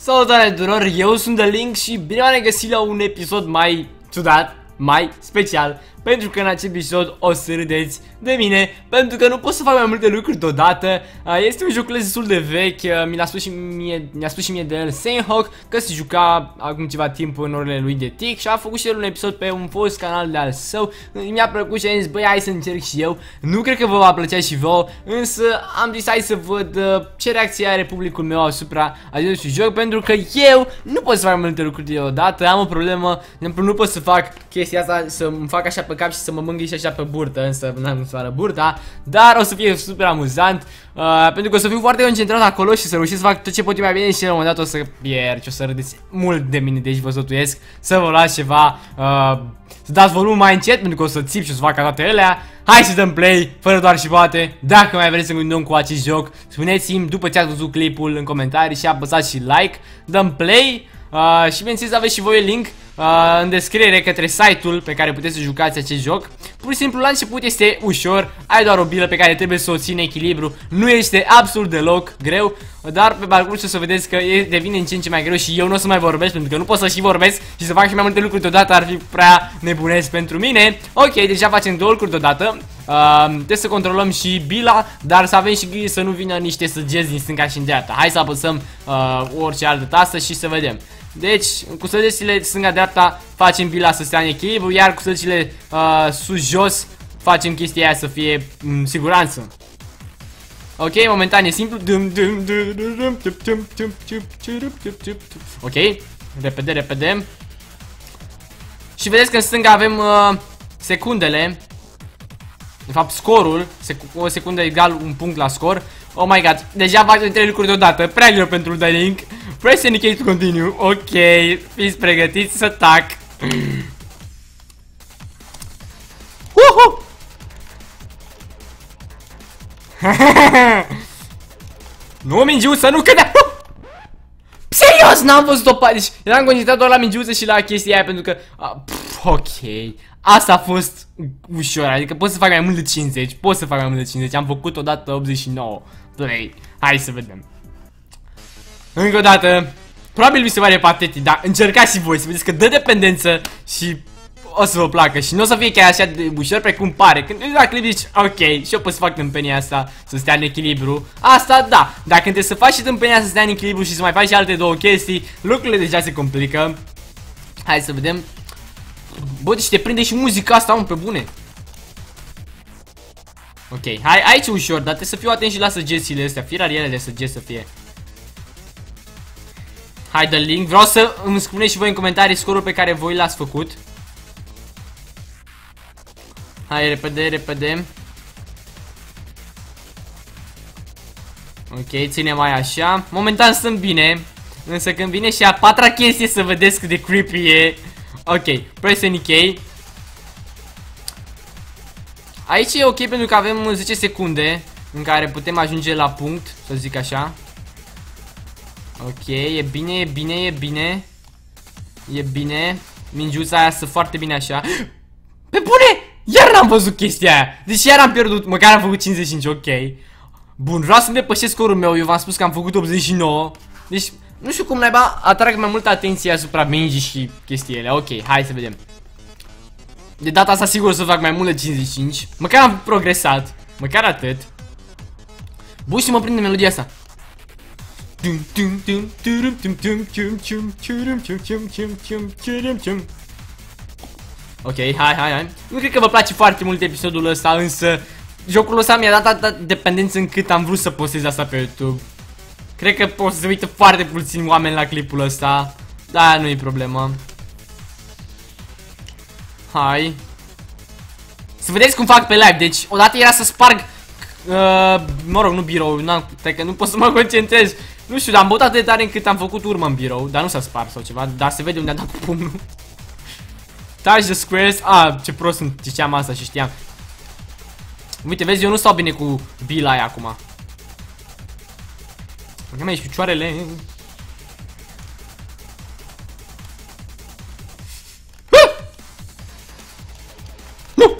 Salutare tuturor, eu sunt The Link și bine v-am regăsit la un episod mai ciudat, mai special. Pentru că în acest episod o să râdeți de mine, pentru că nu pot să fac mai multe lucruri deodată. Este un joculeț destul de vechi, mi-a spus și mie de el Saint Hawk, că se juca acum ceva timp în orele lui de tic și a făcut și el un episod pe un fost canal de al său. Mi-a plăcut și am zis, băi, hai să încerc și eu. Nu cred că vă va plăcea și vouă, însă am zis, hai să văd ce reacție are publicul meu asupra acestui joc, pentru că eu nu pot să fac mai multe lucruri deodată, am o problemă, nu pot să fac chestia asta, să-mi fac așa pe cap și să mă mângâi și așa pe burtă, însă n-am cum să arăt burta, dar o să fie super amuzant, pentru că o să fiu foarte concentrat acolo și să reușesc să fac tot ce pot eu mai bine și la un moment dat o să pierd și o să râdeți mult de mine, deci vă sfătuiesc să vă luați ceva, să dați volumul mai încet, pentru că o să țip și o să fac ca toate alea. Hai să dăm play, fără doar și poate. Dacă mai vreți să continuăm cu acest joc, spuneți-mi după ce ați văzut clipul în comentarii și apăsați și like. Dăm play. Și bineînțeles aveți și voi link în descriere către site-ul pe care puteți să jucați acest joc. Pur și simplu la început este ușor, ai doar o bilă pe care trebuie să o ține echilibru. Nu este absolut deloc greu, dar pe parcurs o să vedeți că devine în ce în ce mai greu și eu nu o să mai vorbesc, pentru că nu pot să și vorbesc și să fac și mai multe lucruri deodată, ar fi prea nebunesc pentru mine. Ok, deja facem două lucruri deodată. Trebuie să controlăm și bila, dar să avem și grijă să nu vină niște săgeți din stânga și în dreapta. Hai să apăsăm orice altă tastă și să vedem. Deci, cu săgețile stânga-dreapta facem bila să stea în echilibru, iar cu săgețile sus-jos facem chestia aia să fie în siguranță. Ok, momentan e simplu. Ok, repede. Și vedeți că în stânga avem secundele. De fapt, scorul, o secundă egal un punct la scor. Oh my god, deja facem 3 lucruri deodată, prea greu pentru The Link. Press indicate to continue, ok, fiți pregătiți să tac. Nu, mingiuță, nu cădea. Serios, n-am văzut-o pe... Deci, eram concentrat doar la mingiuță și la chestia aia, pentru că... ok, asta a fost ușor, adică pot să fac mai mult de 50, pot să fac mai mult de 50, am făcut odată 89. Play, hai să vedem. Încă o dată, probabil vi se pare patetic, dar încercați și voi să vedeți că dă dependență și o să vă placă și nu o să fie chiar așa de ușor precum pare. Când dacă zici, ok, și eu pot să fac tâmpenia asta să stea în echilibru, asta da. Dacă trebuie să faci și tâmpenia să stea în echilibru și să mai faci și alte două chestii, lucrurile deja se complică. Hai să vedem. Bă, deci te prinde și muzica asta, om, pe bune. Ok, hai, aici e ușor, dar trebuie să fiu atent și la săgețile astea, firariele de săgeți să fie. Hai, The Link, vreau să îmi spuneți și voi în comentarii scorul pe care voi l-ați făcut. Hai, repede. Ok, ținem aia așa. Momentan sunt bine, însă când vine și a patra chestie să vedeți cât de creepy e. Ok, press any key. Aici e ok pentru că avem 10 secunde în care putem ajunge la punct, să zic așa. Ok, e bine. Mingiuța aia stă foarte bine așa. Pe bune! Iar n-am văzut chestia aia. Deci iar am pierdut, măcar am făcut 55, ok. Bun, vreau să depășesc scorul meu, eu v-am spus că am făcut 89. Deci... nu știu cum naiba atrag mai multă atenție asupra mingii și chestiile. Ok, hai să vedem. De data asta sigur o să fac mai mult de 55. Măcar am progresat, măcar atât. Bun, și mă prinde melodia asta. Ok, hai. Nu cred că vă place foarte mult episodul ăsta, însă jocul ăsta mi-a dat atâta dependență încât am vrut să postez asta pe YouTube. Cred că pot să se uită foarte puțini oameni la clipul ăsta, dar nu e problemă. Hai să vedeți cum fac pe live, deci odată era să sparg, mă rog, nu birou, nu pot să mă concentrez. Nu știu, dar am băut atât de tare încât am făcut urmă în birou, dar nu s-a spart sau ceva, dar se vede unde a dat cu pumnul. Touch the squares, ce prost sunt, ziceam asta și știam. Uite, vezi, eu nu stau bine cu bila aia acum. Mă mai și picioarele. Nu!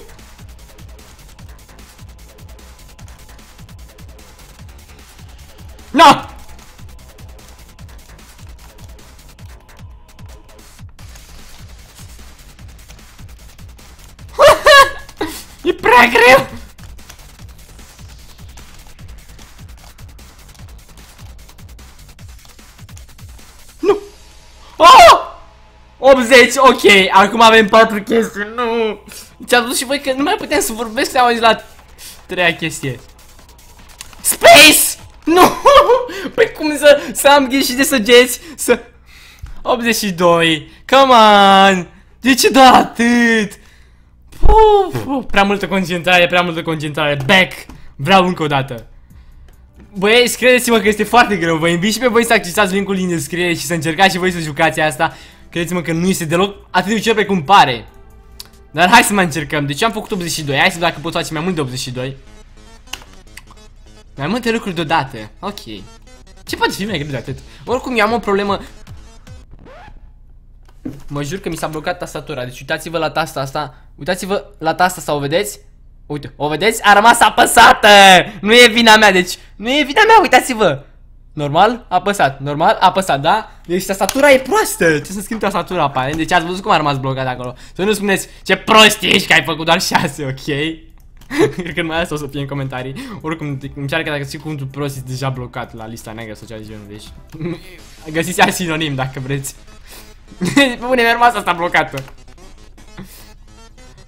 Na! prea greu! Nu! Oh! 80, ok, acum avem 4 chestii, nu! Ți-am dus și voi că nu mai putem să vorbesc, am ajuns la treia chestie. Space! Nu! Păi cum să am ghișit de săgeți? Să... 82, come on! De ce da atât? Puf, prea multă concentrare, prea multă concentrare. Back! Vreau încă o dată. Băieți, credeți-mă că este foarte greu. Vă invit și pe voi să accesați linkul din descriere și să încercați și voi să jucați asta. Credeți-mă că nu este deloc atât de ușor pe cum pare. Dar hai să mai încercăm. Deci am făcut 82. Hai să vedem dacă pot face mai mult de 82. Mai multe lucruri deodată. Ok. Ce poate fi mai greu de atât? Oricum eu am o problemă. Mă jur că mi s-a blocat tastatura. Deci uitați-vă la tasta asta. Uitați-vă la tasta asta, o vedeți? Uite, o vedeți? A rămas apăsată. Nu e vina mea, deci nu e vina mea, uitați-vă. Normal, apăsat, normal, apăsat, da? Deci tastatura e proastă. Trebuie să schimb tastatura, aparent. Deci ați văzut cum a rămas blocat acolo. Să nu spuneți ce prost ești că ai făcut doar 6, ok? Cred că numai asta o să fie în comentarii. Oricum, îmi cearcă dacă și cuvântul prost este deja blocat la lista neagră sau cea de genul. Deci găsiți alt sinonim dacă vreți. Pune-mi rămasa asta blocată.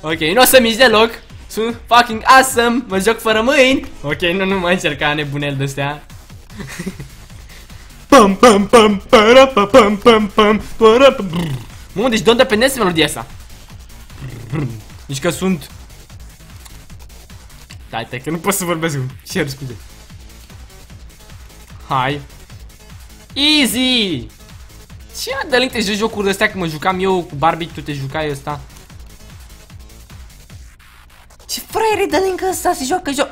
Ok, nu o să mici deloc. Sunt fucking awesome. Mă joc fără mâini. Ok, nu mă încerca nebunel de-astea. Pam pam pam para pam pam pam para. Mă, deci de unde pendesc melodia asta? Deci că sunt... Dai-te că nu pot să vorbesc. Ce scuze. Hai. Easy. Ce The Link, te joci jocuri de astea? Că mă jucam eu cu Barbie, tu te jucai ăsta. Ce fraier e The Link ăsta, se joacă joc.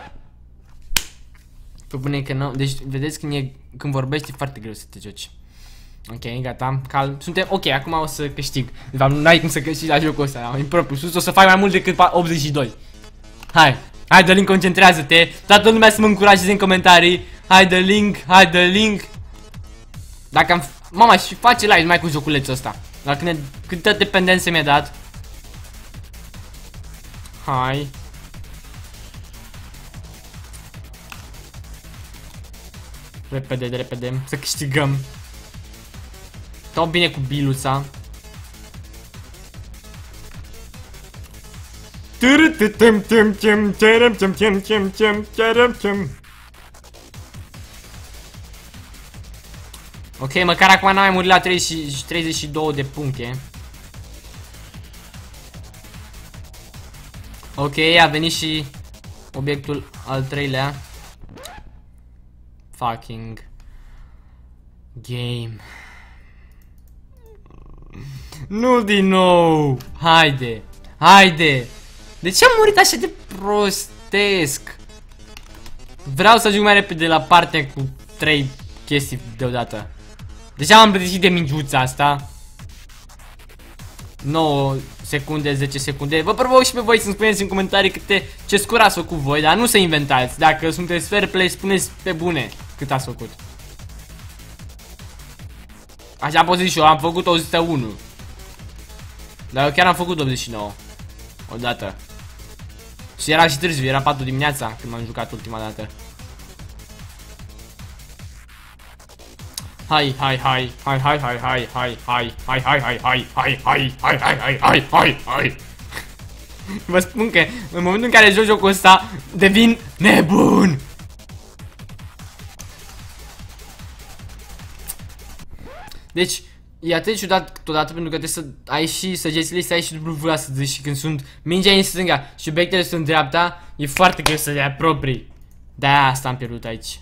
Pe bune că nu, deci vedeți când, când vorbești e foarte greu să te joci. Ok, gata, calm, suntem, ok, acum o să câștig. De fapt, n-ai cum să câștigi la jocul ăsta, în propriu sus, o să fac mai mult decât 82. Hai, hai The Link, concentrează-te, toată lumea să mă încurajeze în comentarii. Hai The Link, hai The Link. Dacă am... Mama, și face live mai cu joculețul ăsta. Dar câtă dependențe mi-a dat. Hai. Repede, repede. Să câștigăm. Stau bine cu biluța. Ok, măcar acum n-am mai murit la 32 de puncte. Ok, a venit și obiectul al treilea. Fucking game. Nu din nou. Haide, haide. De ce am murit așa de prostesc? Vreau să ajung mai repede la partea cu 3 chestii deodată. Deja m-am pregătit de mingiuța asta. 9 secunde, 10 secunde. Vă provoc și pe voi să-mi spuneți în comentarii câte, ce scor ați făcut voi, dar nu să inventați. Dacă sunteți fair play, spuneți pe bune cât ați făcut. Așa pot zic și eu, am făcut 101. Dar eu chiar am făcut 89. Odată. Și era și târziu, era 4 dimineața când m-am jucat ultima dată. Hai, hai, hai, hai, hai, hai, hai, hai, hai, hai, hai, hai, hai, hai, hai, hai, hai, hai, hai, hai. Vă spun că în momentul în care joc jocul ăsta devin nebun. Deci, e atât de ciudat totodată pentru că trebuie să ai și săgețile, să ai și W-ul să zici și când sunt mingea în stânga și obiectele sunt în dreapta, e foarte greu să le apropii. De-aia asta am pierdut aici.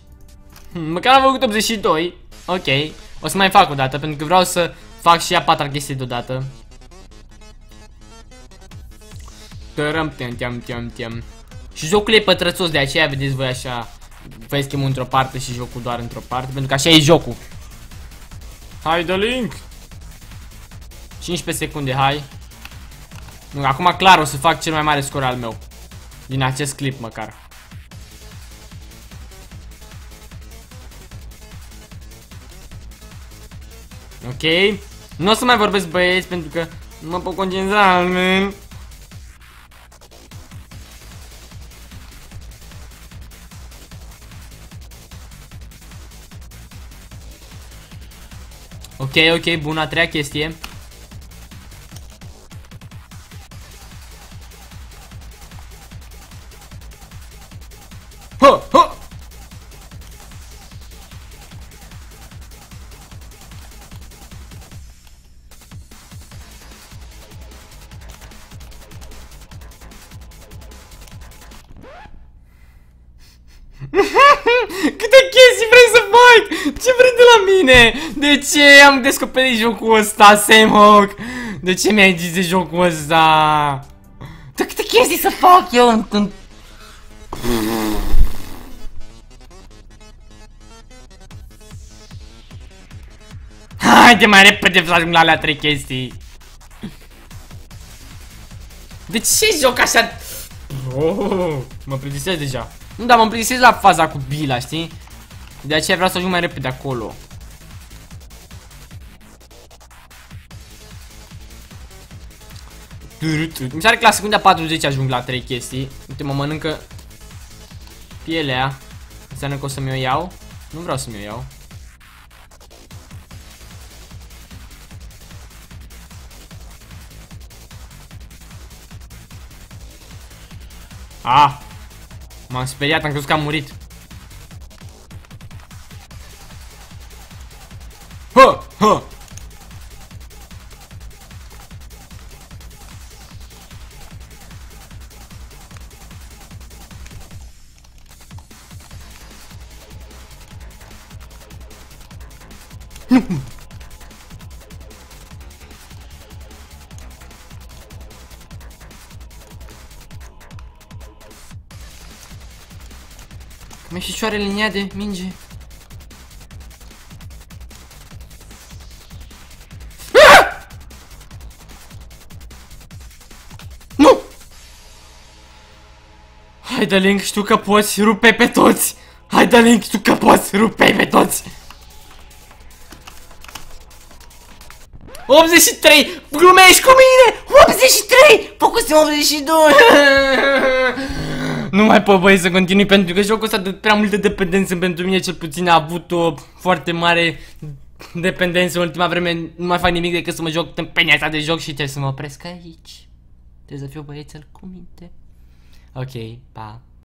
Măcar am făcut 82. Ok, o să mai fac o dată, pentru că vreau să fac și a 4-a chestie deodată. Și jocul e pătrățos, de aceea vedeți voi așa. Vă schimb într-o parte și jocul doar într-o parte, pentru că așa e jocul. Hai The Link. 15 secunde, hai. Nu, acum clar o să fac cel mai mare scor al meu din acest clip măcar. Ok, nu o să mai vorbesc, băieți, pentru că nu mă pot concentra. Ok, ok, bun, a treia chestie. Ha, ha! Câte chestii vrei să fac? Ce vrei de la mine? De ce am descoperit jocul ăsta, Saint Hawk? De ce mi-ai zis de jocul ăsta? Dar câte chestii să fac eu în... Haide mai repede să ajung la alea trei chestii. De ce joc așa? Oh, mă plictisesc deja. Nu, dar mă plictisesc la faza cu Bila, știi? De aceea vreau să ajung mai repede acolo. Mi se pare că la secunda 40 ajung la 3 chestii. Uite, mă mănâncă pielea. Înseamnă că o să mi-o iau. Nu vreau să mi-o iau. Ah! M-am speriat, am crezut că am murit. Ha! Ha! Meșicioare linia de minge. Nu! Hai, The Link, știu că poți, rupe pe toți. Hai, The Link, știu că poți, rupe pe toți. 83! Glumești cu mine! 83! Focusem 82! Nu mai pot, băi, să continui, pentru că jocul ăsta de prea multă dependență pentru mine, cel puțin a avut o foarte mare dependență în ultima vreme. Nu mai fac nimic decât să mă joc tâmpenia asta de joc și trebuie să mă opresc aici. Trebuie să fiu băiețel cu minte. Ok, pa.